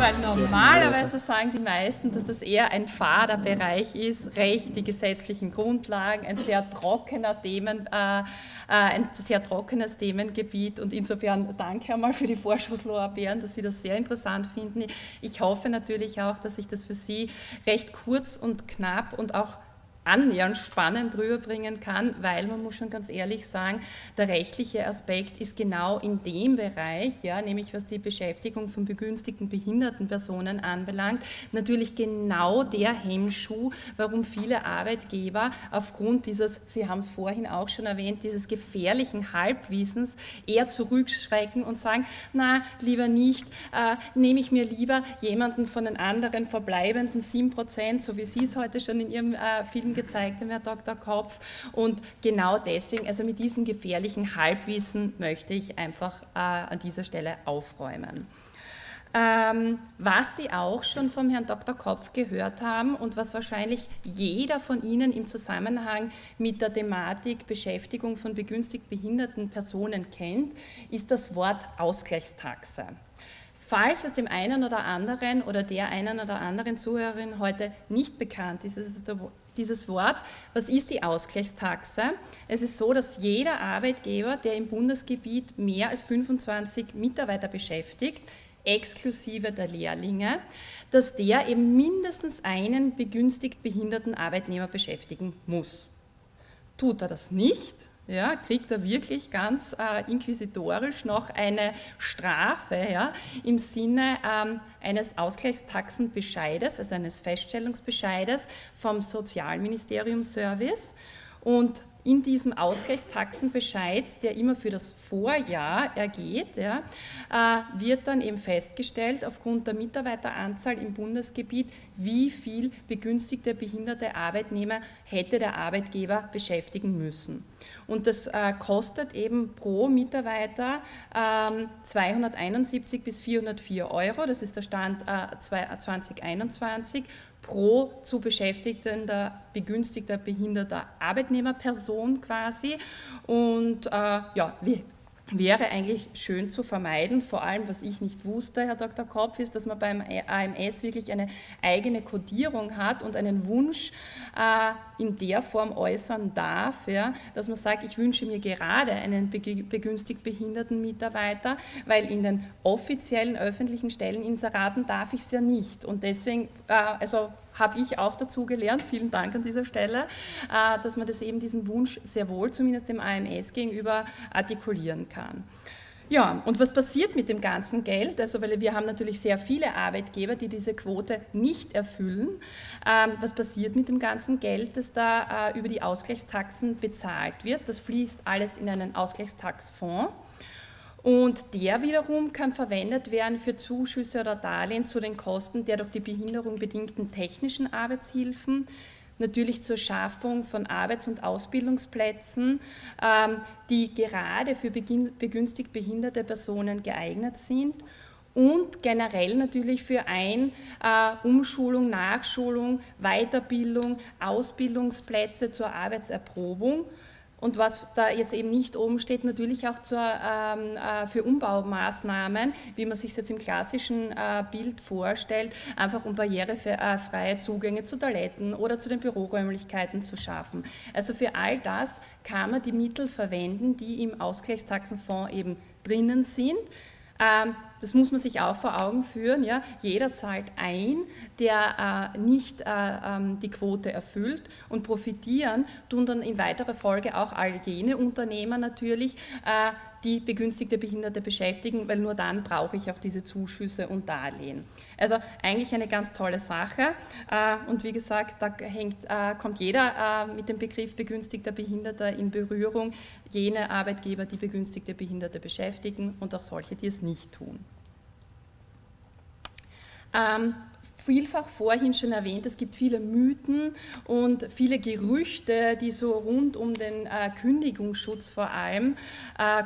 Weil normalerweise sagen die meisten, dass das eher ein fader Bereich ist, Recht, die gesetzlichen Grundlagen, ein sehr trockenes Themengebiet, und insofern danke einmal für die Vorschusslorbeeren, dass Sie das sehr interessant finden. Ich hoffe natürlich auch, dass ich das für Sie recht kurz und knapp und auch annähernd spannend rüberbringen kann, weil man muss schon ganz ehrlich sagen, der rechtliche Aspekt ist genau in dem Bereich, ja, nämlich was die Beschäftigung von begünstigten behinderten Personen anbelangt, natürlich genau der Hemmschuh, warum viele Arbeitgeber aufgrund dieses, Sie haben es vorhin auch schon erwähnt, dieses gefährlichen Halbwissens eher zurückschrecken und sagen, na, lieber nicht, nehme ich mir lieber jemanden von den anderen verbleibenden 7%, so wie Sie es heute schon in Ihrem Film gezeigt haben, Herr Dr. Kopf. Und genau deswegen, also mit diesem gefährlichen Halbwissen möchte ich einfach an dieser Stelle aufräumen. Was Sie auch schon vom Herrn Dr. Kopf gehört haben und was wahrscheinlich jeder von Ihnen im Zusammenhang mit der Thematik Beschäftigung von begünstigt behinderten Personen kennt, ist das Wort Ausgleichstaxe. Falls es dem einen oder anderen oder der einen oder anderen Zuhörerin heute nicht bekannt ist, ist es dieses Wort, was ist die Ausgleichstaxe? Es ist so, dass jeder Arbeitgeber, der im Bundesgebiet mehr als 25 Mitarbeiter beschäftigt, exklusive der Lehrlinge, dass der eben mindestens einen begünstigt behinderten Arbeitnehmer beschäftigen muss. Tut er das nicht? Ja, kriegt er wirklich ganz inquisitorisch noch eine Strafe, ja, im Sinne eines Ausgleichstaxenbescheides, also eines Feststellungsbescheides vom Sozialministeriumservice. Und in diesem Ausgleichstaxenbescheid, der immer für das Vorjahr ergeht, ja, wird dann eben festgestellt, aufgrund der Mitarbeiteranzahl im Bundesgebiet, wie viel begünstigte behinderte Arbeitnehmer hätte der Arbeitgeber beschäftigen müssen. Und das kostet eben pro Mitarbeiter 271 bis 404 Euro, das ist der Stand 2021, pro zu beschäftigender, begünstigter, behinderter Arbeitnehmerperson quasi. Und ja, wäre eigentlich schön zu vermeiden, vor allem, was ich nicht wusste, Herr Dr. Kopf, ist, dass man beim AMS wirklich eine eigene Kodierung hat und einen Wunsch in der Form äußern darf, ja, dass man sagt, ich wünsche mir gerade einen begünstigt behinderten Mitarbeiter, weil in den offiziellen öffentlichen Stelleninseraten darf ich es ja nicht. Und deswegen, also habe ich auch dazu gelernt, vielen Dank an dieser Stelle, dass man das eben diesen Wunsch sehr wohl zumindest dem AMS gegenüber artikulieren kann. Ja, und was passiert mit dem ganzen Geld? Also, weil wir haben natürlich sehr viele Arbeitgeber, die diese Quote nicht erfüllen. Was passiert mit dem ganzen Geld, das da über die Ausgleichstaxen bezahlt wird? Das fließt alles in einen Ausgleichstaxfonds. Und der wiederum kann verwendet werden für Zuschüsse oder Darlehen zu den Kosten der durch die Behinderung bedingten technischen Arbeitshilfen, natürlich zur Schaffung von Arbeits- und Ausbildungsplätzen, die gerade für begünstigt behinderte Personen geeignet sind, und generell natürlich für Umschulung, Nachschulung, Weiterbildung, Ausbildungsplätze zur Arbeitserprobung. Und was da jetzt eben nicht oben steht, natürlich auch für Umbaumaßnahmen, wie man sich jetzt im klassischen Bild vorstellt, einfach um barrierefreie Zugänge zu Toiletten oder zu den Büroräumlichkeiten zu schaffen. Also für all das kann man die Mittel verwenden, die im Ausgleichstaxenfonds eben drinnen sind. Das muss man sich auch vor Augen führen, ja. Jeder zahlt ein, der nicht die Quote erfüllt, und profitieren tun dann in weiterer Folge auch all jene Unternehmer natürlich, die begünstigte Behinderte beschäftigen, weil nur dann brauche ich auch diese Zuschüsse und Darlehen. Also eigentlich eine ganz tolle Sache, und wie gesagt, da kommt jeder mit dem Begriff begünstigter Behinderter in Berührung, jene Arbeitgeber, die begünstigte Behinderte beschäftigen, und auch solche, die es nicht tun. vielfach vorhin schon erwähnt, es gibt viele Mythen und viele Gerüchte, die so rund um den Kündigungsschutz vor allem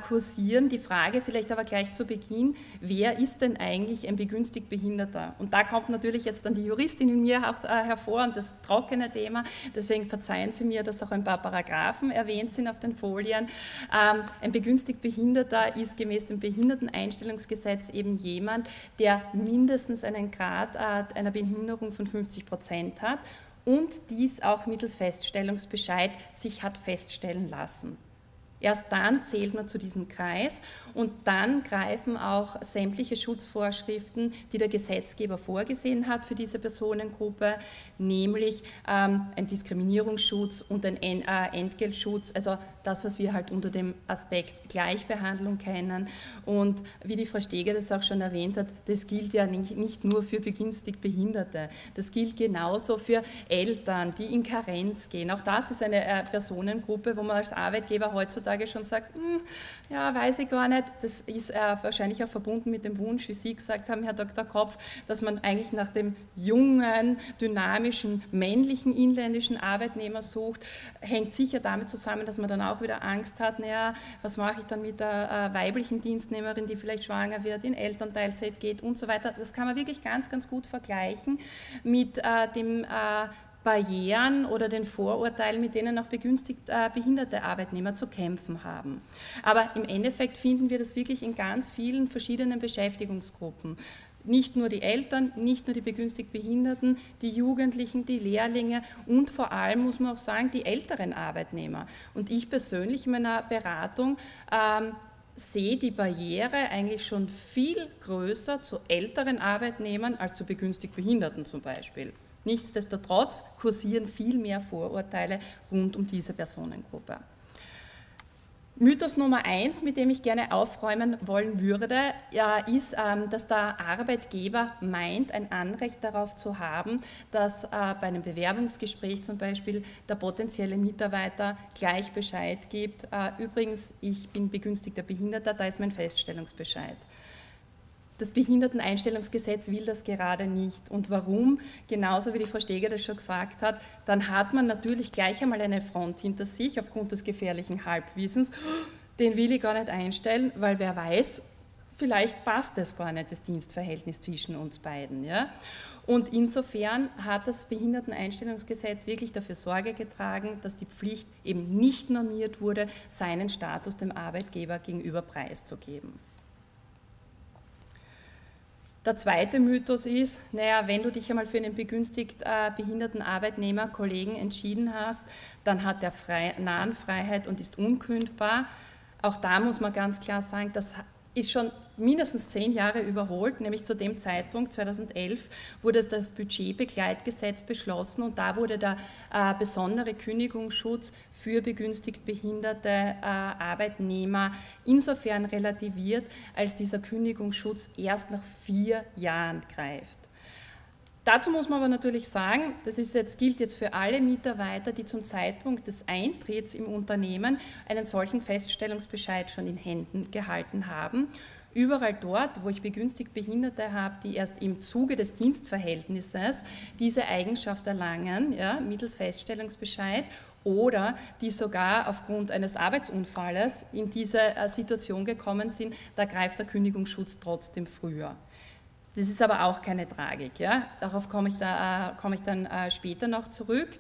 kursieren. Die Frage vielleicht aber gleich zu Beginn, wer ist denn eigentlich ein begünstigt Behinderter? Und da kommt natürlich jetzt dann die Juristin in mir auch hervor und das trockene Thema. Deswegen verzeihen Sie mir, dass auch ein paar Paragraphen erwähnt sind auf den Folien. Ein begünstigt Behinderter ist gemäß dem Behinderteneinstellungsgesetz eben jemand, der mindestens einen Grad einer Behinderung von 50% hat und dies auch mittels Feststellungsbescheid sich hat feststellen lassen. Erst dann zählt man zu diesem Kreis und dann greifen auch sämtliche Schutzvorschriften, die der Gesetzgeber vorgesehen hat für diese Personengruppe, nämlich ein Diskriminierungsschutz und ein Entgeltschutz, also das, was wir halt unter dem Aspekt Gleichbehandlung kennen. Und wie die Frau Steger das auch schon erwähnt hat, das gilt ja nicht nur für begünstigt Behinderte, das gilt genauso für Eltern, die in Karenz gehen. Auch das ist eine Personengruppe, wo man als Arbeitgeber heutzutage schon sagt, ja, weiß ich gar nicht, das ist wahrscheinlich auch verbunden mit dem Wunsch, wie Sie gesagt haben, Herr Dr. Kopf, dass man eigentlich nach dem jungen, dynamischen, männlichen, inländischen Arbeitnehmer sucht, hängt sicher damit zusammen, dass man dann auch wieder Angst hat, naja, was mache ich dann mit der weiblichen Dienstnehmerin, die vielleicht schwanger wird, in Elternteilzeit geht und so weiter. Das kann man wirklich ganz, ganz gut vergleichen mit dem Barrieren oder den Vorurteilen, mit denen auch begünstigt behinderte Arbeitnehmer zu kämpfen haben. Aber im Endeffekt finden wir das wirklich in ganz vielen verschiedenen Beschäftigungsgruppen. Nicht nur die Eltern, nicht nur die begünstigt Behinderten, die Jugendlichen, die Lehrlinge und vor allem muss man auch sagen, die älteren Arbeitnehmer. Und ich persönlich in meiner Beratung sehe die Barriere eigentlich schon viel größer zu älteren Arbeitnehmern als zu begünstigt Behinderten zum Beispiel. Nichtsdestotrotz kursieren viel mehr Vorurteile rund um diese Personengruppe. Mythos Nummer 1, mit dem ich gerne aufräumen wollen würde, ist, dass der Arbeitgeber meint, ein Anrecht darauf zu haben, dass bei einem Bewerbungsgespräch zum Beispiel der potenzielle Mitarbeiter gleich Bescheid gibt. Übrigens, ich bin begünstigter Behinderter, da ist mein Feststellungsbescheid. Das Behinderteneinstellungsgesetz will das gerade nicht. Und warum? Genauso wie die Frau Steger das schon gesagt hat, dann hat man natürlich gleich einmal eine Front hinter sich aufgrund des gefährlichen Halbwissens. Den will ich gar nicht einstellen, weil wer weiß, vielleicht passt das gar nicht, das Dienstverhältnis zwischen uns beiden. Ja? Und insofern hat das Behinderteneinstellungsgesetz wirklich dafür Sorge getragen, dass die Pflicht eben nicht normiert wurde, seinen Status dem Arbeitgeber gegenüber preiszugeben. Der zweite Mythos ist, naja, wenn du dich einmal für einen begünstigt behinderten Arbeitnehmer, Kollegen entschieden hast, dann hat er Nahenfreiheit und ist unkündbar. Auch da muss man ganz klar sagen, das ist schon mindestens 10 Jahre überholt, nämlich zu dem Zeitpunkt 2011 wurde das Budgetbegleitgesetz beschlossen und da wurde der besondere Kündigungsschutz für begünstigt behinderte Arbeitnehmer insofern relativiert, als dieser Kündigungsschutz erst nach 4 Jahren greift. Dazu muss man aber natürlich sagen, das ist jetzt, gilt jetzt für alle Mitarbeiter, die zum Zeitpunkt des Eintritts im Unternehmen einen solchen Feststellungsbescheid schon in Händen gehalten haben. Überall dort, wo ich begünstigt Behinderte habe, die erst im Zuge des Dienstverhältnisses diese Eigenschaft erlangen, ja, mittels Feststellungsbescheid oder die sogar aufgrund eines Arbeitsunfalles in diese Situation gekommen sind, da greift der Kündigungsschutz trotzdem früher. Das ist aber auch keine Tragik. Ja? Darauf komme ich dann später noch zurück.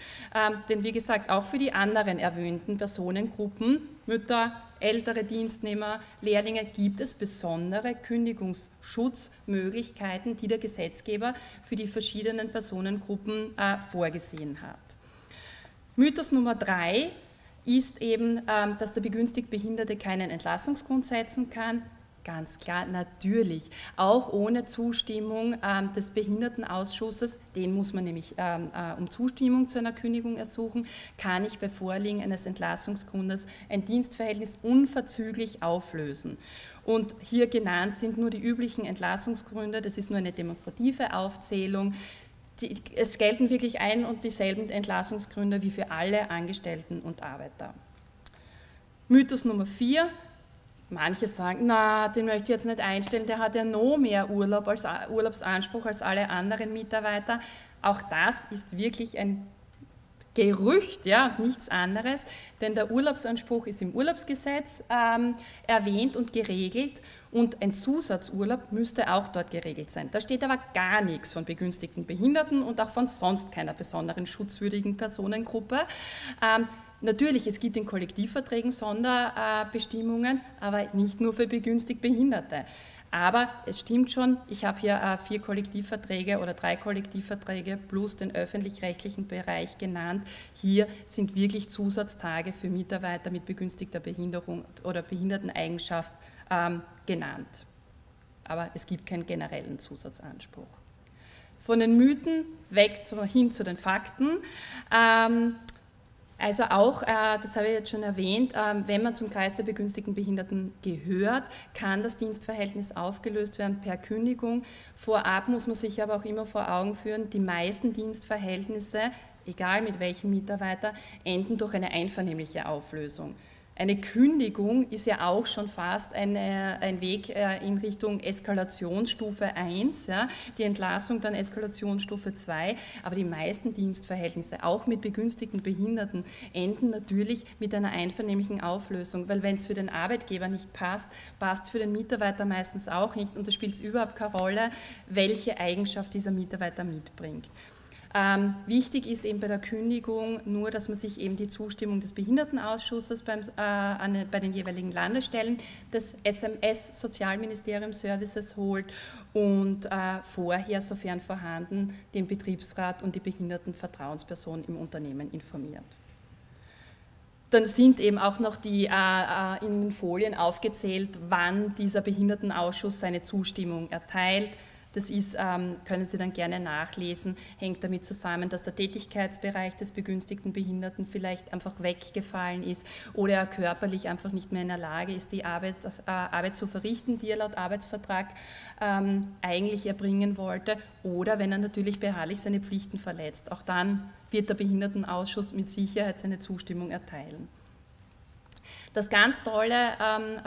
Denn wie gesagt, auch für die anderen erwähnten Personengruppen, Mütter, ältere Dienstnehmer, Lehrlinge, gibt es besondere Kündigungsschutzmöglichkeiten, die der Gesetzgeber für die verschiedenen Personengruppen vorgesehen hat. Mythos Nummer 3 ist eben, dass der begünstigt Behinderte keinen Entlassungsgrund setzen kann. Ganz klar, natürlich, auch ohne Zustimmung des Behindertenausschusses, den muss man nämlich um Zustimmung zu einer Kündigung ersuchen, kann ich bei Vorliegen eines Entlassungsgrundes ein Dienstverhältnis unverzüglich auflösen. Und hier genannt sind nur die üblichen Entlassungsgründe, das ist nur eine demonstrative Aufzählung. Es gelten wirklich ein und dieselben Entlassungsgründe wie für alle Angestellten und Arbeiter. Mythos Nummer 4. Manche sagen, na, den möchte ich jetzt nicht einstellen, der hat ja noch mehr Urlaubsanspruch als alle anderen Mitarbeiter. Auch das ist wirklich ein Gerücht, ja, und nichts anderes, denn der Urlaubsanspruch ist im Urlaubsgesetz erwähnt und geregelt und ein Zusatzurlaub müsste auch dort geregelt sein. Da steht aber gar nichts von begünstigten Behinderten und auch von sonst keiner besonderen schutzwürdigen Personengruppe. Natürlich, es gibt in Kollektivverträgen Sonderbestimmungen, aber nicht nur für begünstigt Behinderte. Aber es stimmt schon, ich habe hier 4 Kollektivverträge oder 3 Kollektivverträge plus den öffentlich-rechtlichen Bereich genannt. Hier sind wirklich Zusatztage für Mitarbeiter mit begünstigter Behinderung oder Behinderteneigenschaft genannt. Aber es gibt keinen generellen Zusatzanspruch. Von den Mythen weg hin zu den Fakten. Also auch, das habe ich jetzt schon erwähnt, wenn man zum Kreis der begünstigten Behinderten gehört, kann das Dienstverhältnis aufgelöst werden per Kündigung. Vorab muss man sich aber auch immer vor Augen führen, die meisten Dienstverhältnisse, egal mit welchem Mitarbeiter, enden durch eine einvernehmliche Auflösung. Eine Kündigung ist ja auch schon fast ein Weg in Richtung Eskalationsstufe 1, ja, die Entlassung dann Eskalationsstufe 2, aber die meisten Dienstverhältnisse, auch mit begünstigten Behinderten, enden natürlich mit einer einvernehmlichen Auflösung, weil wenn es für den Arbeitgeber nicht passt, passt es für den Mitarbeiter meistens auch nicht und da spielt es überhaupt keine Rolle, welche Eigenschaft dieser Mitarbeiter mitbringt. Wichtig ist eben bei der Kündigung nur, dass man sich eben die Zustimmung des Behindertenausschusses bei den jeweiligen Landesstellen des SMS Sozialministeriumservices holt und vorher, sofern vorhanden, den Betriebsrat und die Behindertenvertrauensperson im Unternehmen informiert. Dann sind eben auch noch die in den Folien aufgezählt, wann dieser Behindertenausschuss seine Zustimmung erteilt. Das ist, können Sie dann gerne nachlesen, hängt damit zusammen, dass der Tätigkeitsbereich des begünstigten Behinderten vielleicht einfach weggefallen ist oder er körperlich einfach nicht mehr in der Lage ist, die Arbeit zu verrichten, die er laut Arbeitsvertrag eigentlich erbringen wollte, oder wenn er natürlich beharrlich seine Pflichten verletzt. Auch dann wird der Behindertenausschuss mit Sicherheit seine Zustimmung erteilen. Das ganz tolle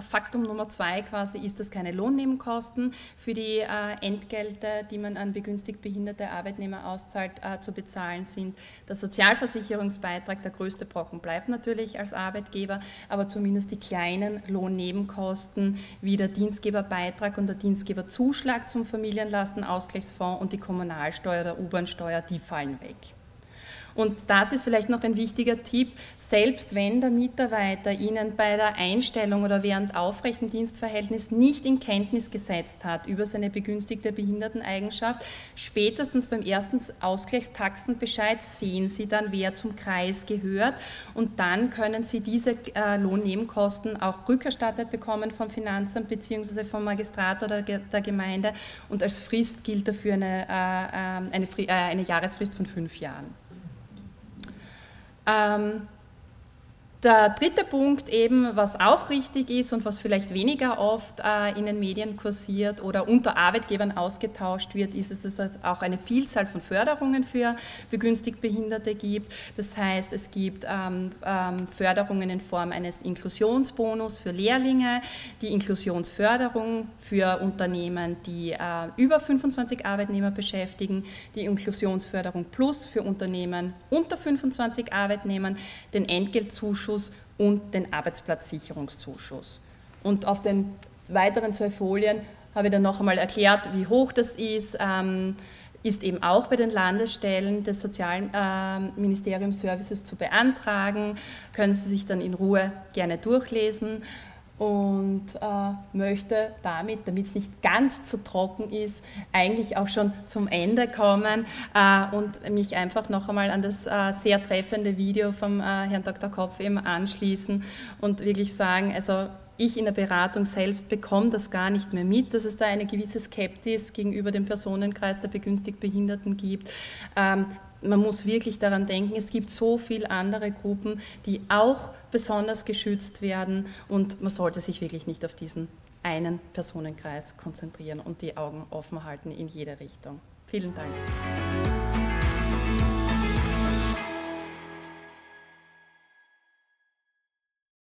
Faktum Nummer 2 quasi ist, dass keine Lohnnebenkosten für die Entgelte, die man an begünstigt behinderte Arbeitnehmer auszahlt, zu bezahlen sind. Der Sozialversicherungsbeitrag, der größte Brocken, bleibt natürlich als Arbeitgeber, aber zumindest die kleinen Lohnnebenkosten wie der Dienstgeberbeitrag und der Dienstgeberzuschlag zum Familienlastenausgleichsfonds und die Kommunalsteuer oder U-Bahn-Steuer, die fallen weg. Und das ist vielleicht noch ein wichtiger Tipp, selbst wenn der Mitarbeiter Ihnen bei der Einstellung oder während aufrechtem Dienstverhältnis nicht in Kenntnis gesetzt hat über seine begünstigte Behinderteneigenschaft, spätestens beim ersten Ausgleichstaxenbescheid sehen Sie dann, wer zum Kreis gehört, und dann können Sie diese Lohnnebenkosten auch rückerstattet bekommen vom Finanzamt bzw. vom Magistrat oder der Gemeinde, und als Frist gilt dafür eine Jahresfrist von 5 Jahren. Der dritte Punkt eben, was auch richtig ist und was vielleicht weniger oft in den Medien kursiert oder unter Arbeitgebern ausgetauscht wird, ist, dass es auch eine Vielzahl von Förderungen für begünstigt Behinderte gibt. Das heißt, es gibt Förderungen in Form eines Inklusionsbonus für Lehrlinge, die Inklusionsförderung für Unternehmen, die über 25 Arbeitnehmer beschäftigen, die Inklusionsförderung Plus für Unternehmen unter 25 Arbeitnehmern, den Entgeltzuschuss und den Arbeitsplatzsicherungszuschuss. Und auf den weiteren 2 Folien habe ich dann noch einmal erklärt, wie hoch das ist. Ist eben auch bei den Landesstellen des Sozialministeriumservices zu beantragen. Können Sie sich dann in Ruhe gerne durchlesen. Und möchte damit, damit es nicht ganz zu trocken ist, eigentlich auch schon zum Ende kommen und mich einfach noch einmal an das sehr treffende Video vom Herrn Dr. Kopf eben anschließen und wirklich sagen, also ich in der Beratung selbst bekomme das gar nicht mehr mit, dass es da eine gewisse Skepsis gegenüber dem Personenkreis der begünstigt Behinderten gibt. Man muss wirklich daran denken, es gibt so viele andere Gruppen, die auch besonders geschützt werden, und man sollte sich wirklich nicht auf diesen einen Personenkreis konzentrieren und die Augen offen halten in jede Richtung. Vielen Dank.